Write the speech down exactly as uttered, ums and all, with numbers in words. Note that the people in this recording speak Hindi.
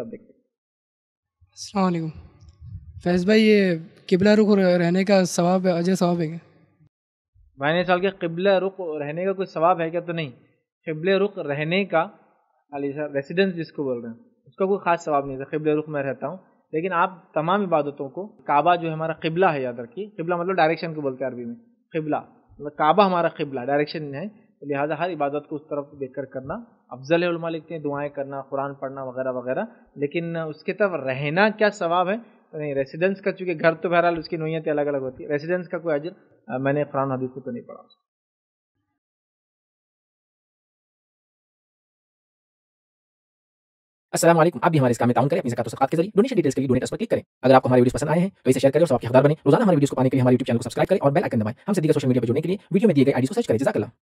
आप देखते हैं। अस्सलाम वालेकुम फैज़ भाई, ये किबला रुख रहने का सवाब है, अजय सवाब है क्या? मैंने सवाल किया किबला रुख रहने का कोई सवाब है क्या, तो नहीं, किबला रुख रहने का रेसिडेंस जिसको बोल रहे हैं उसका कोई ख़ास सवाब नहीं है। किबला रुख में रहता हूँ, लेकिन आप तमाम इबादतों को, काबा जो है हमारा किबला है, याद रखिए, किबला मतलब डायरेक्शन को बोलते हैं अरबी में, किबला मतलब काबा हमारा किबला डायरेक्शन है, लिहाजा हर इबादत को उस तरफ देखकर करना अफजल है। उलमा लिखते हैं दुआएं करना, कुरान पढ़ना वगैरह वगैरह, लेकिन उसके तरफ रहना क्या सवाब है, तो नहीं। रेसिडेंस का चूँकि घर तो बहरहाल उसकी नोयतें अलग अलग होती है, रेसिडेंस का कोई अजर मैंने कुरान हदीस में तो नहीं पढ़ा। अस्सलाम वालेकुम, आप भी हमारे इस काम में ताउन करें अपनी ज़कात और सदक़ात के जरिए। डोनेशन डिटेल्स के लिए डोनेट पर क्लिक करें। अगर आपको हमारे वीडियोस पसंद आए हैं तो इसे शेयर करें और सबके हकदार बने। रोजाना हमारे वीडियोस को पाने के लिए हमारे यूट्यूब चैनल को सब्सक्राइब करें और बेल आइकन दबाएं। हमसे दीगर सोशल मीडिया पर जुड़ने के लिए वीडियो में दिए गए आईडी को सर्च करें। जज़ाकल्लाह।